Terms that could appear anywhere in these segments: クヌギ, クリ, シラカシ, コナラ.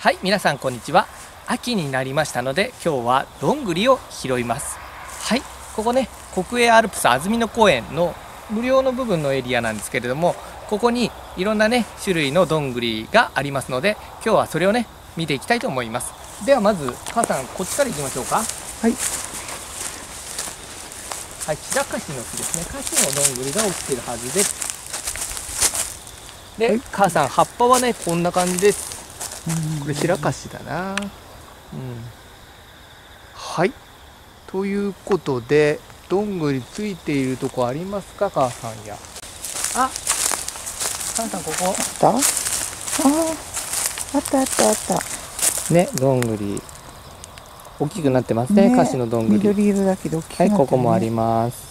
はい、皆さんこんにちは。秋になりましたので、今日はどんぐりを拾います。はい、ここね、国営アルプス安曇野公園の無料の部分のエリアなんですけれども、ここにいろんなね種類のどんぐりがありますので、今日はそれをね見ていきたいと思います。ではまず母さん、こっちからいきましょうか。はい、はい、シラカシの木ですね。カシのどんぐりが落ちてるはずです。で、母さん、葉っぱはねこんな感じです。これシラカシだな。はい、ということで、どんぐりついているとこありますか、母さんや。あ、母さん、ここあった？ああ、あったあったあった。ね、どんぐり大きくなってますね。カシのどんぐり。緑色だけど大きくなってるね。はい、ここもあります。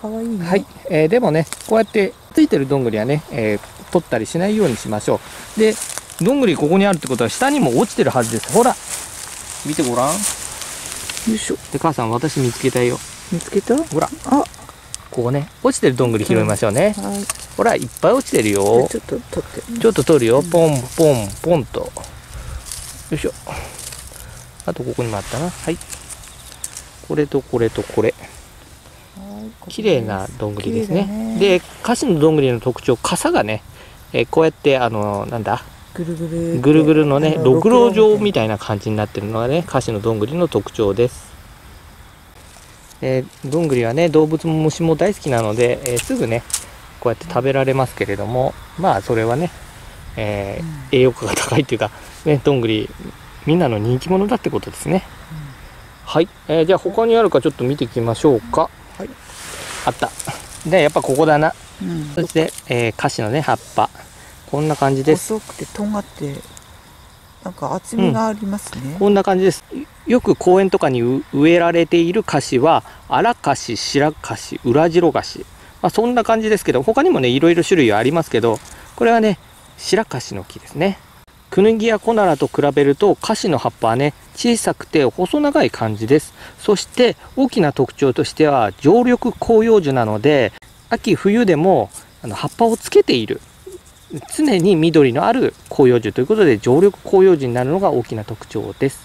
かわいいね。はい、でもね、こうやってついてるどんぐりはね、取ったりしないようにしましょう。で、どんぐりここにあるってことは下にも落ちてるはずです。ほら、見てごらん。よいしょ。で、母さん、私見つけたよ。見つけた？ほら。あ、ここね、落ちてるどんぐり拾いましょうね。うん、はい、ほら、いっぱい落ちてるよ。ちょっと取って。ちょっと取るよ。うん、ポンポンポンと。よいしょ。あとここにもあったな。はい。これとこれとこれ。綺麗などんぐりですね。で、カシのどんぐりの特徴、傘がね、こうやってなんだ、ぐるぐるのね、ろくろ状みたいな感じになってるのがね、カシのどんぐりの特徴です。どんぐりはね、動物も虫も大好きなので、すぐねこうやって食べられますけれども、まあそれはね、栄養価が高いというか、ね、どんぐりみんなの人気者だってことですね。はい、じゃあ他にあるかちょっと見ていきましょうか。はい、あった。で、やっぱここだな。うん、そして、カシのね、葉っぱ。こんな感じです。細くて、とんがって、なんか厚みがありますね。うん、こんな感じです。よく公園とかに植えられているカシは、アラカシ、シラカシ、ウラジロカシ。まあ、そんな感じですけど、他にもね、いろいろ種類はありますけど、これはね、シラカシの木ですね。クヌギやコナラと比べると、カシの葉っぱはね、小さくて細長い感じです。そして大きな特徴としては、常緑広葉樹なので、秋冬でも葉っぱをつけている、常に緑のある広葉樹ということで、常緑広葉樹になるのが大きな特徴です。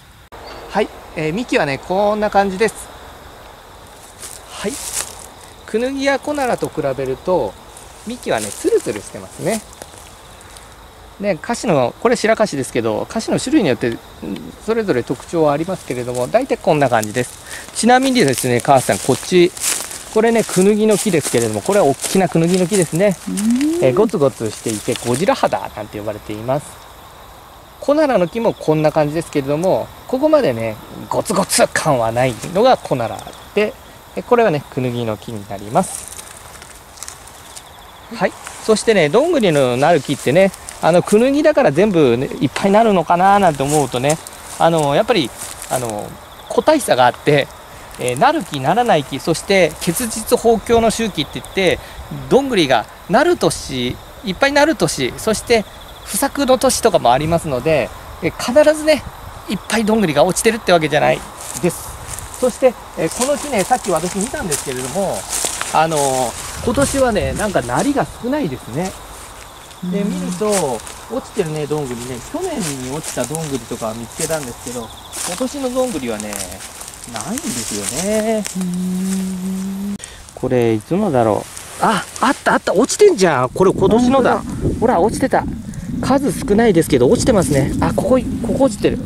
はい、幹はね、こんな感じです。はい、クヌギやコナラと比べると、幹はね、ツルツルしてますね。ね、カシの、これシラカシですけど、カシの種類によってそれぞれ特徴はありますけれども、大体こんな感じです。ちなみにですね、母さん、こっち、これね、クヌギの木ですけれども、これは大きなクヌギの木ですね。ゴツゴツしていて、ゴジラ肌なんて呼ばれています。コナラの木もこんな感じですけれども、ここまでねゴツゴツ感はないのがコナラで、これはねクヌギの木になります。はい、そしてね、どんぐりのなる木ってね、クヌギだから全部、ね、いっぱいなるのかななんて思うとね、やっぱり個体差があって、なる木ならない木、そして結実豊胸の周期っていって、どんぐりがなる年、いっぱいなる年、そして不作の年とかもありますので、必ずねいっぱいどんぐりが落ちてるってわけじゃないです。そして、この木ね、さっき私見たんですけれども、今年はねなんかなりが少ないですね。で、見ると落ちてるねどんぐりね、去年に落ちたどんぐりとかは見つけたんですけど、今年のどんぐりはねないんですよね。これいつのだろう。あ、あったあった、落ちてんじゃん。これ今年のだ。ほら、落ちてた。数少ないですけど落ちてますね。あ、ここ落ちてる。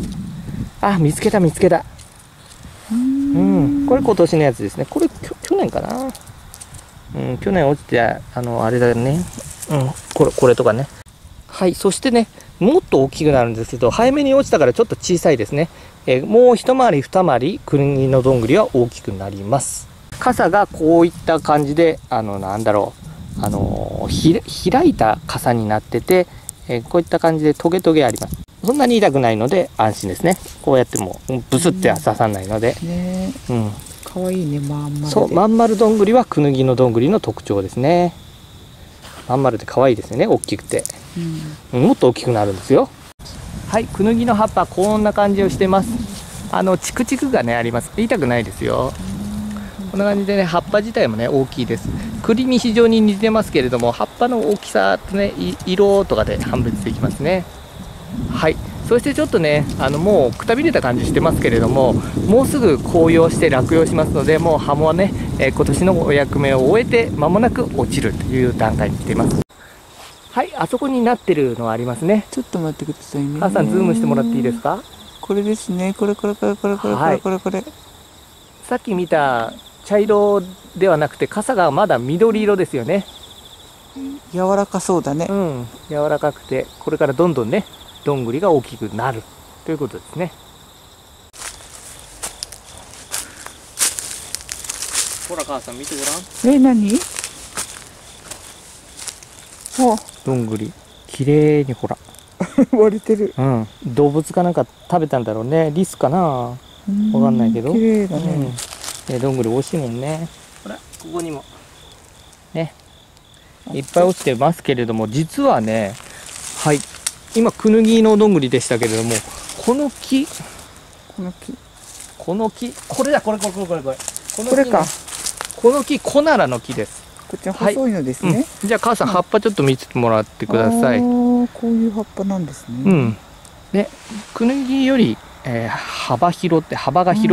あ、見つけた見つけた。うん、これ今年のやつですね。これ去年かな。うん、去年落ちて、あれだね。うん、これとかね。はい、そしてね、もっと大きくなるんですけど、早めに落ちたからちょっと小さいですね。もう一回り二回り、クヌギのどんぐりは大きくなります。傘がこういった感じで、なんだろう、開いた傘になってて、こういった感じでトゲトゲあります。そんなに痛くないので安心ですね。こうやってもブスっては刺さないので、かわいいね。まん丸で、そう、まん丸どんぐりはクヌギのどんぐりの特徴ですね。まん丸で可愛いですよね、大きくて、うん、もっと大きくなるんですよ。はい、クヌギの葉っぱこんな感じをしてます。チクチクがねあります。痛くないですよ。こんな感じでね、葉っぱ自体もね大きいです。栗に非常に似てますけれども、葉っぱの大きさとね色とかで判別できますね。はい、そしてちょっとねもうくたびれた感じしてますけれども、もうすぐ紅葉して落葉しますので、もう葉もね今年のお役目を終えて間もなく落ちるという段階に来ています。はい、あそこになってるのはありますね。ちょっと待ってくださいね。母さんズームしてもらっていいですか。これですね、これ。さっき見た茶色ではなくて傘がまだ緑色ですよね。柔らかそうだね。うん、柔らかくて、これからどんどんねどんぐりが大きくなるということですね。ほら母さん見てごらん。何？お、どんぐり綺麗にほら割れてる。うん、動物かなんか食べたんだろうね。リスかな、わかんないけど綺麗だね。どんぐり美味しいもんね。ほらここにもねいっぱい落ちてますけれども、実はね、はい、今クヌギのどんぐりでしたけれども、この木これだこれこれか、この木コナラの木です。こっち細いのですね。じゃあ母さん葉っぱちょっと見てもらってください。こういう葉っぱなんですね。うん、でクヌギより幅が広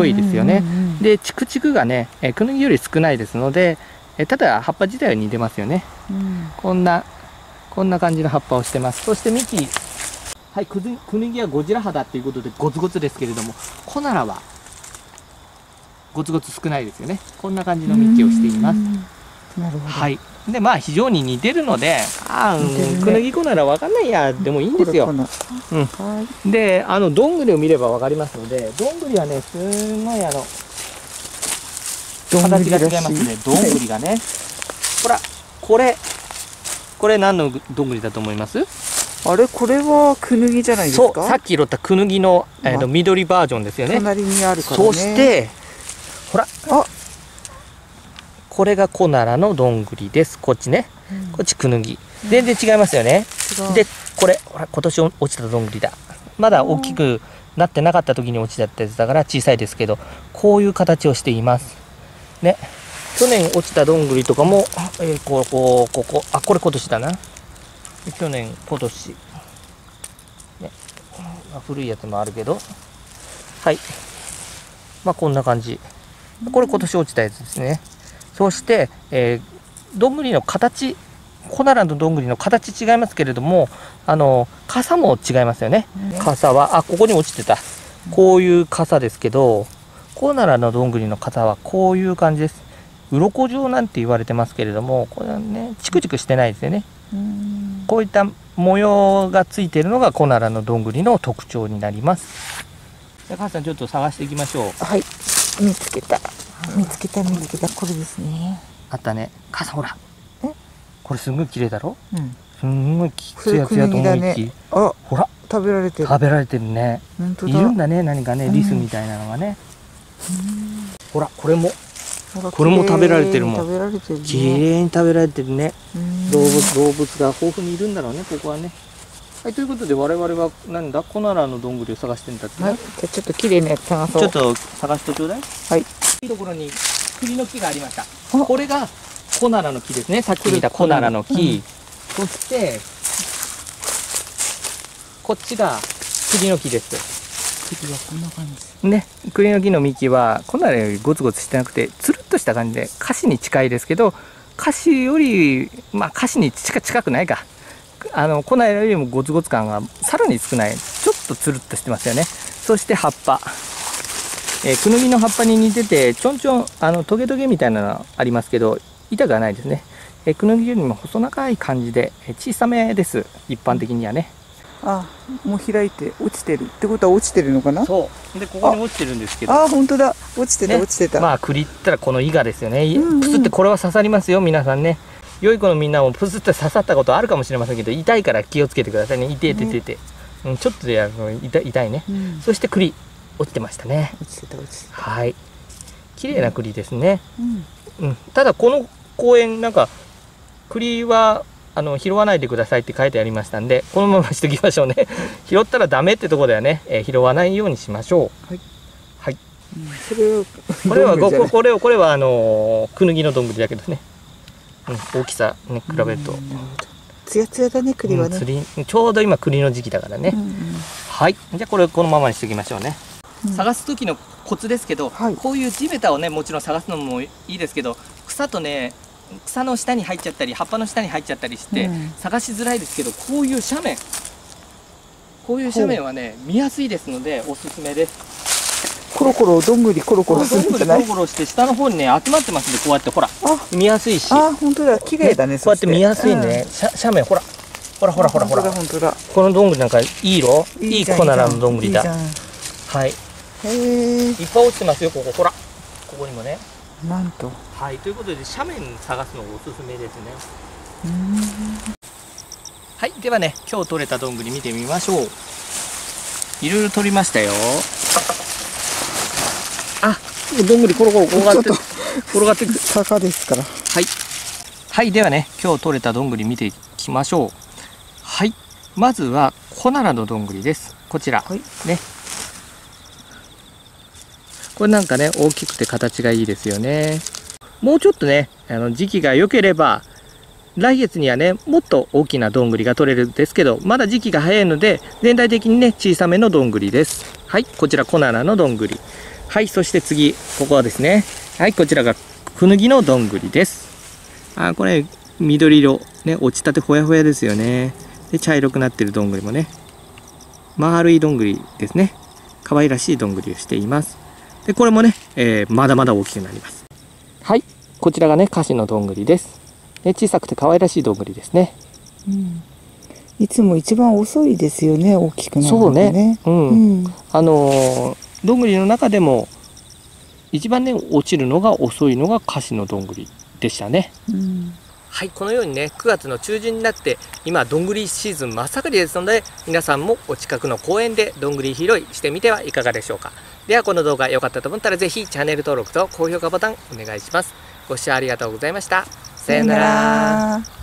いですよね。でチクチクがねクヌギより少ないですので、ただ葉っぱ自体は似てますよね。こんな感じの葉っぱをしてます。そして幹、はい、クヌギはゴジラ肌ということでゴツゴツですけれども、コナラはゴツゴツ少ないですよね。こんな感じの幹をしています。なるほど。はい。でまあ非常に似てるので、クヌギコナラわかんないやでもいいんですよ。うん。でどんぐりを見ればわかりますので、どんぐりはねすごい形が違いますね。どんぐりがね、ほらこれ何のどんぐりだと思います？あれ、これはクヌギじゃないですか。そう、さっき拾ったクヌギの、緑バージョンですよね。隣にあるからね。そしてほら、あ、これがコナラのどんぐりです。こっちね、こっちクヌギ、全然違いますよね。でこれほら今年落ちたどんぐりだ。まだ大きくなってなかった時に落ちちゃったやつだから小さいですけど、こういう形をしていますね。去年落ちたどんぐりとかも、これ今年だな。去年、今年。ね、古いやつもあるけど。はい。まあ、こんな感じ。これ今年落ちたやつですね。そして、どんぐりの形、コナラのどんぐりの形違いますけれども、傘も違いますよね。傘は、あ、ここに落ちてた。こういう傘ですけど、コナラのどんぐりの傘はこういう感じです。鱗状なんて言われてますけれども、これはねチクチクしてないですよね。こういった模様がついているのがコナラのどんぐりの特徴になります。じゃあ母さんちょっと探していきましょう。はい、見つけた。これですね。あったね、傘。ほらこれすんごい綺麗だろ。すんごいツヤツヤと思いき、あ、ほら食べられてるね。いるんだね、何かね、リスみたいなのがね。ほらこれも食べられてるもん。きれいに食べられてるね。動物が豊富にいるんだろうね、ここはね。はい、ということで我々はなんだ、コナラのどんぐりを探してんだってね。はい、じゃあちょっときれいなやつ探そう。ちょっと探してちょうだい。はい。いいところに栗の木がありました。これがコナラの木ですね。さっき見たコナラの木。そしてこっちが栗の木です。栗はこんな感じね。栗の木の幹はコナラよりゴツゴツしてなくてつるっとした感じで、カシに近いですけど、カシよりまあカシに近くないか、コナラよりもゴツゴツ感がさらに少ない、ちょっとつるっとしてますよね。そして葉っぱ、クヌギの葉っぱに似ててちょんちょんトゲトゲみたいなのありますけど、痛くはないですね。クヌギよりも細長い感じで小さめです、一般的にはね。あ、もう開いて落ちてるってことは落ちてるのかな。そうで、ここに落ちてるんですけど、あ、本当だ、落ちてた。まあ栗ったらこのイガですよね。プスってこれは刺さりますよ、皆さんね。良い子のみんなもプスって刺さったことあるかもしれませんけど、痛いから気をつけてくださいね。痛い、うん、ちょっとでやるの痛いね。そして栗落ちてましたね。落ちてた。はい、綺麗な栗ですね。ただこの公園なんか栗は拾わないでくださいって書いてありましたんで、このまましときましょうね。拾ったらダメってとこではね、拾わないようにしましょう。はい、はい、これはクヌギのどんぶりだけどね、大きさに比べるとツヤツヤだね、栗はね。ちょうど今栗の時期だからね。はい、じゃあこれこのままにしておきましょうね。探す時のコツですけど、こういう地べたをね、もちろん探すのもいいですけど、草とね、草の下に入っちゃったり葉っぱの下に入っちゃったりして探しづらいですけど、こういう斜面、こういう斜面はね見やすいですのでおすすめです。コロコロどんぐりコロコロするんじゃない？コロコロして下の方にね集まってますんで、こうやってほら見やすいし、あ、本当だ、綺麗だね。こうやって見やすいね。斜面ほらほらほらほらほら、本当だ。このどんぐりなんかいい色、いいコナラのどんぐりだ。はい、いっぱい落ちてますよ、ここほら、ここにもね。なんと、はい、ということで斜面探すのがおすすめですね。はい、ではね、今日取れたどんぐり見てみましょう。いろいろ取りましたよ。あ、どんぐりコロコロ転がってくる坂ですから。はい、はい、ではね、今日取れたどんぐり見ていきましょう。はい、まずはコナラのどんぐりです。こちら、はい、ね、これなんかね大きくて形がいいですよね。もうちょっとね時期が良ければ来月にはねもっと大きなどんぐりが取れるんですけど、まだ時期が早いので全体的にね小さめのどんぐりです。はい、こちらコナラのどんぐり。はい、そして次、ここはですね、はい、こちらがクヌギのどんぐりです。あ、これ、緑色、ね、落ちたてほやほやですよね。で、茶色くなってるどんぐりもね、丸いどんぐりですね。可愛らしいどんぐりをしています。で、これもね、まだまだ大きくなります。はい、こちらがね、カシのどんぐりです。で、小さくて可愛らしいどんぐりですね。うん。いつも一番遅いですよね、大きくなるのでね。そうね。うん。うん、どんぐりの中でも一番ね落ちるのが遅いのがカシのどんぐりでしたね。うん、はい、このようにね9月の中旬になって今どんぐりシーズン真っ盛りですので、皆さんもお近くの公園でどんぐり拾いしてみてはいかがでしょうか。ではこの動画良かったと思ったらぜひチャンネル登録と高評価ボタンお願いします。ご視聴ありがとうございました。さようなら。